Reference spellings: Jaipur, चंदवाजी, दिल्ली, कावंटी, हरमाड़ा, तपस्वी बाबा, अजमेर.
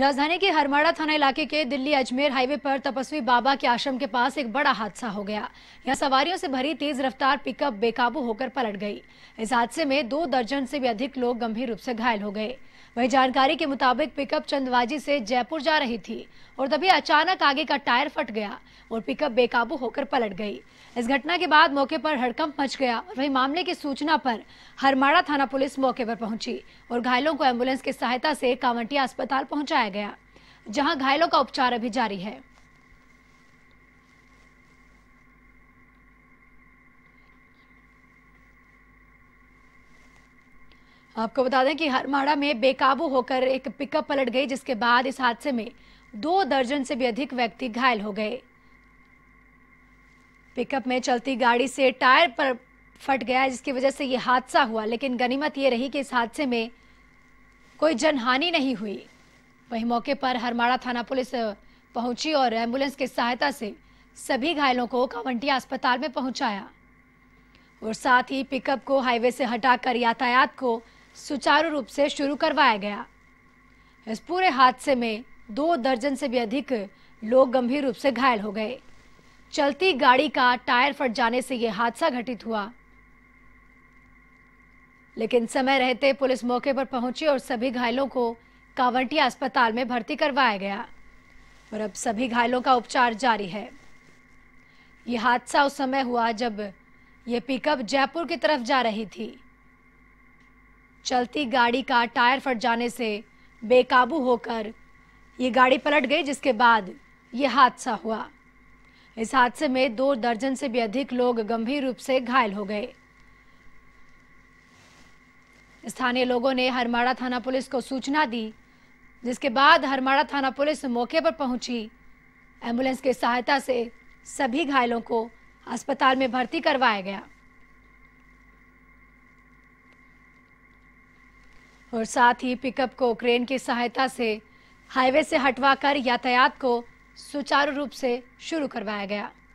राजधानी के हरमाड़ा थाना इलाके के दिल्ली अजमेर हाईवे पर तपस्वी बाबा के आश्रम के पास एक बड़ा हादसा हो गया। यहां सवारियों से भरी तेज रफ्तार पिकअप बेकाबू होकर पलट गई। इस हादसे में 2 दर्जन से भी अधिक लोग गंभीर रूप से घायल हो गए। वहीं जानकारी के मुताबिक पिकअप चंदवाजी से जयपुर जा रही थी और तभी अचानक आगे का टायर फट गया और पिकअप बेकाबू होकर पलट गई। इस घटना के बाद मौके पर हड़कंप मच गया। वहीं मामले की सूचना पर हरमाड़ा थाना पुलिस मौके पर पहुंची और घायलों को एम्बुलेंस की सहायता से कावंटी अस्पताल पहुंचाया गया, जहां घायलों का उपचार अभी जारी है। आपको बता दें कि हरमाड़ा में बेकाबू होकर एक पिकअप पलट गई, जिसके बाद इस हादसे में 2 दर्जन से भी अधिक व्यक्ति घायल हो गए। पिकअप में चलती गाड़ी से टायर पर फट गया, जिसकी वजह से ये हादसा हुआ। लेकिन गनीमत ये रही कि इस हादसे में कोई जनहानि नहीं हुई। वहीं मौके पर हरमाड़ा थाना पुलिस पहुंची और एम्बुलेंस की सहायता से सभी घायलों को कावंटी अस्पताल में पहुंचाया और साथ ही पिकअप को हाईवे से हटाकर यातायात को सुचारू रूप से शुरू करवाया गया। इस पूरे हादसे में 2 दर्जन से भी अधिक लोग गंभीर रूप से घायल हो गए। चलती गाड़ी का टायर फट जाने से यह हादसा घटित हुआ, लेकिन समय रहते पुलिस मौके पर पहुंची और सभी घायलों को कावंटी अस्पताल में भर्ती करवाया गया और अब सभी घायलों का उपचार जारी है। यह हादसा उस समय हुआ जब यह पिकअप जयपुर की तरफ जा रही थी। चलती गाड़ी का टायर फट जाने से बेकाबू होकर ये गाड़ी पलट गई, जिसके बाद ये हादसा हुआ। इस हादसे में 2 दर्जन से भी अधिक लोग गंभीर रूप से घायल हो गए। स्थानीय लोगों ने हरमाड़ा थाना पुलिस को सूचना दी, जिसके बाद हरमाड़ा थाना पुलिस मौके पर पहुंची। एम्बुलेंस की सहायता से सभी घायलों को अस्पताल में भर्ती करवाया गया और साथ ही पिकअप को क्रेन की सहायता से हाईवे से हटवाकर यातायात को सुचारू रूप से शुरू करवाया गया।